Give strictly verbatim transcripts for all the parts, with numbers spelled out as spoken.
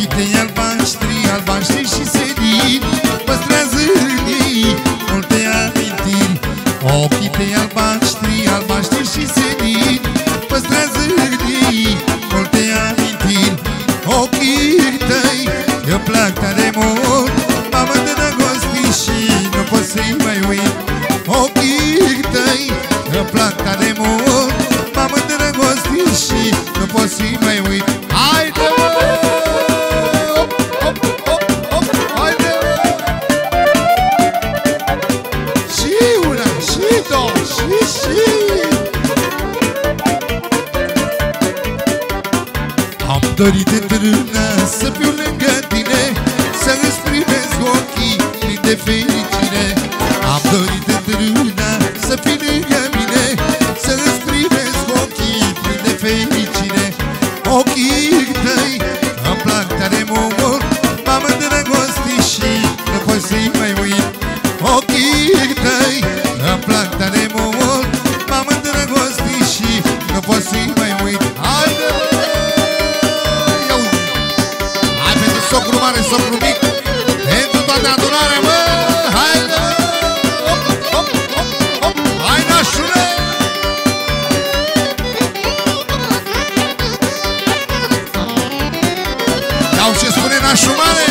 Chitei albaștri, albaștri și senin, păstrează în ei multe amintiri. Ochii tăi albaștri, albaștri și senin, păstrează în ei multe amintiri. Ochii tăi îmi plac tare mult, m-am îndrăgostit și nu pot să-i mai uit. Ochii tăi îmi plac tare mult, m-am îndrăgostit și nu pot să-i mai uit. Am dorit de târnă să fiu lângă tine, să îți primesc ochii plini de fericire. Am dorit de târnă să fii lângă mine, să îți primesc ochii plini de fericire. Ochii tăi îmi plac tare mult, m-am îndrăgostit și nu pot să-i mai uit. Ochii tăi îmi plac tare mult, m-am îndrăgostit și nu pot să-i mai uit. Socru mare, socru mic, pentru toată adunarea, mă! Hai, mă! Hop, hop, hop, hop! Hai, nașule! Iau ce spune nașul mare!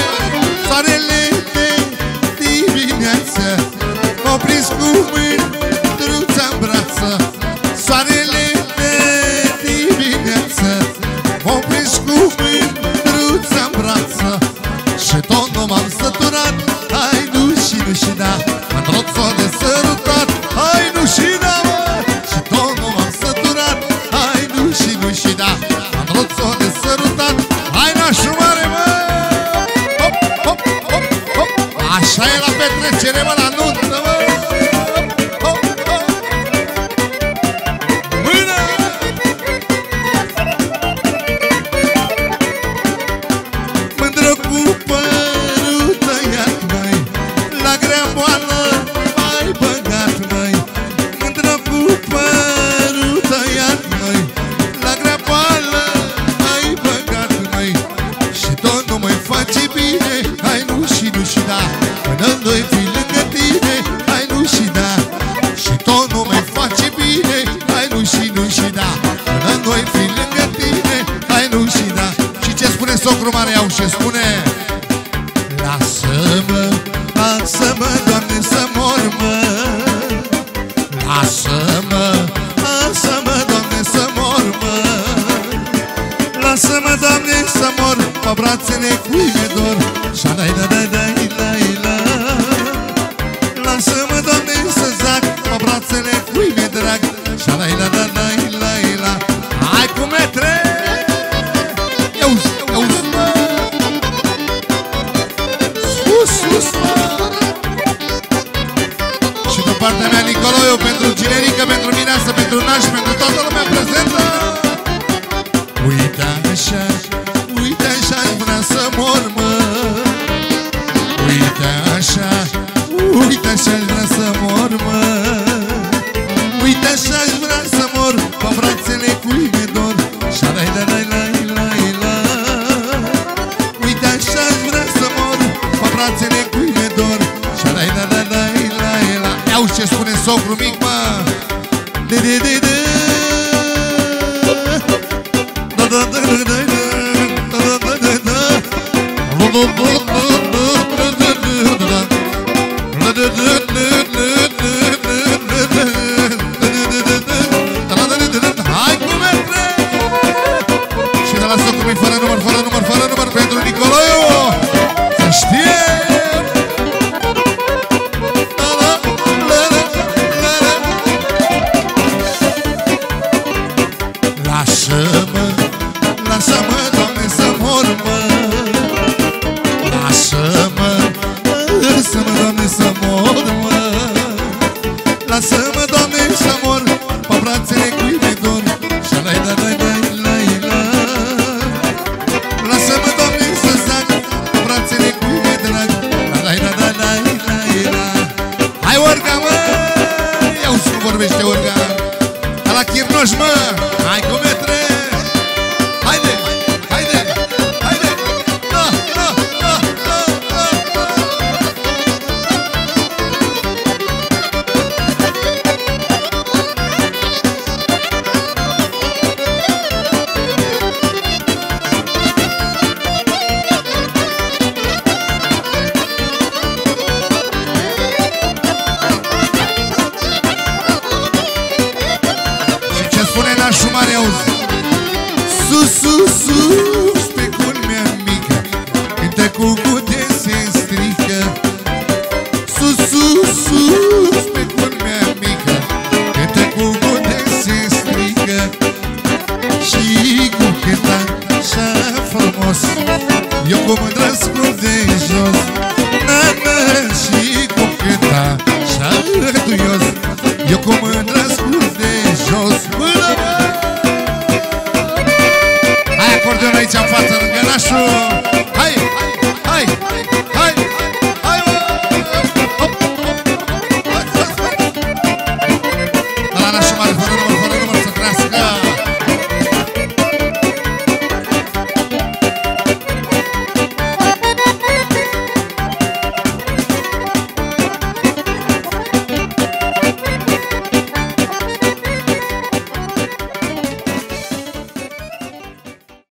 Soarele de dimineață m-au prins cu mândruța-n brață. Soarele de dimineață m-au prins cu mândruța-n brață. Și tot nu m-am săturat, hai nu și nu și da, mă tot s-o de sărutat, hai nu și da. Și tot nu m-am săturat, hai nu și nu și da, mă tot s-o de sărutat, hai nașul mare, mă! Hop, hop, hop, hop! Așa e la petrecere, mă, la nuntă, mă! Hop, hop! Mână! Mândră cu socru mare, iau și spune: lasă-mă, lasă-mă, Doamne, să mor, mă. Lasă-mă, lasă-mă, Doamne, să mor, mă. Lasă-mă, Doamne, să mor pe brațele cui mi-e dor. Șa-la-la-la-la-la-la. Lasă-mă, Doamne, să zac pe brațele cui mi-e drag. Șa-la-la-la-la-la-la. Hai cu metre! Și din partea mea, Nicoloiu, pentru Ginerica, pentru Mireasa, pentru Naș, pentru toată lumea prezentă. Uite așa, uite așa, aș vrea să mor, mă. Uite așa, uite așa, aș vrea să mor, mă. Uite așa, aș vrea să mor pe brațele cui mi-e dor. Șa-la-la-la-la-la-la. Uite așa, aș vrea să mor pe brațele cui mi-e dor. Șa-la-la-la-la-la-la. Iau ce spune socru mic, mă. De-de-de-de. Da-da-da-da-da. Da-da-da-da-da. Da-da-da-da-da. Da-da-da-da-da. Hai cu mertre! Și de la socru mic, fără număr, fără număr, fără număr, pentru Nicoloiu. Să știe! Lasă-mă, cu mândrăscul de jos, nana și cu câta și-a duios. Eu cu mândrăscul de jos până... Hai acordeon aici în față lângă nașul.